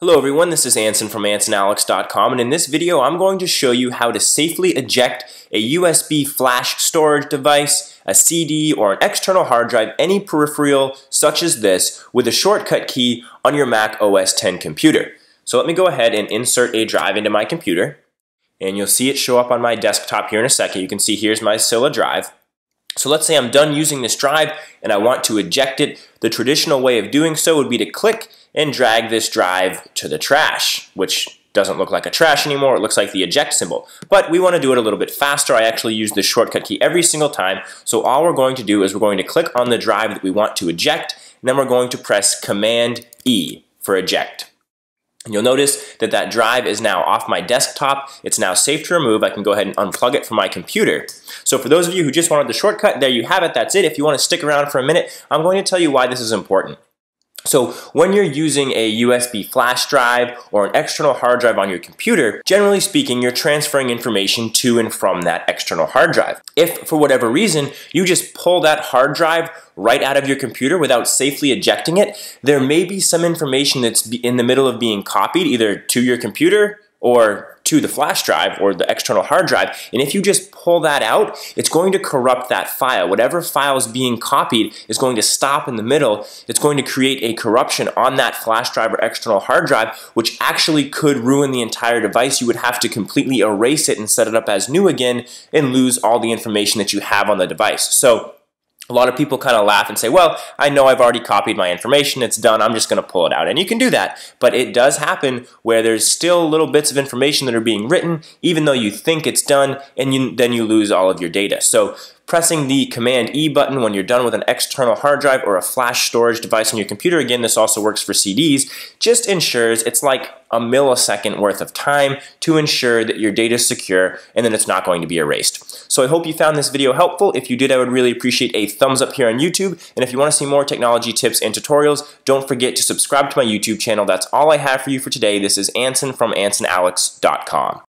Hello everyone, this is Anson from AnsonAlex.com, and in this video I'm going to show you how to safely eject a USB flash storage device, a CD, or an external hard drive, any peripheral such as this, with a shortcut key on your Mac OS X computer. So let me go ahead and insert a drive into my computer, and you'll see it show up on my desktop here in a second. You can see here's my Silla drive. So let's say I'm done using this drive and I want to eject it. The traditional way of doing so would be to click and drag this drive to the trash, which doesn't look like a trash anymore. It looks like the eject symbol. But we want to do it a little bit faster. I actually use the shortcut key every single time. So all we're going to do is we're going to click on the drive that we want to eject, and then we're going to press Command E for eject. And you'll notice that that drive is now off my desktop. It's now safe to remove. I can go ahead and unplug it from my computer. So for those of you who just wanted the shortcut, there you have it. That's it. If you want to stick around for a minute, I'm going to tell you why this is important. So when you're using a USB flash drive or an external hard drive on your computer, generally speaking, you're transferring information to and from that external hard drive. If, for whatever reason, you just pull that hard drive right out of your computer without safely ejecting it, there may be some information that's in the middle of being copied either to your computer or to the flash drive or the external hard drive, and if you just pull that out, it's going to corrupt that file. Whatever file is being copied is going to stop in the middle. It's going to create a corruption on that flash drive or external hard drive, which actually could ruin the entire device. You would have to completely erase it and set it up as new again and lose all the information that you have on the device. So a lot of people kind of laugh and say, well, I know I've already copied my information, it's done, I'm just going to pull it out. And you can do that, but it does happen where there's still little bits of information that are being written, even though you think it's done, and then you lose all of your data. So pressing the Command E button when you're done with an external hard drive or a flash storage device on your computer, again, this also works for CDs, just ensures it's like a millisecond worth of time to ensure that your data is secure and that it's not going to be erased. So I hope you found this video helpful. If you did, I would really appreciate a thumbs up here on YouTube. And if you want to see more technology tips and tutorials, don't forget to subscribe to my YouTube channel. That's all I have for you for today. This is Anson from AnsonAlex.com.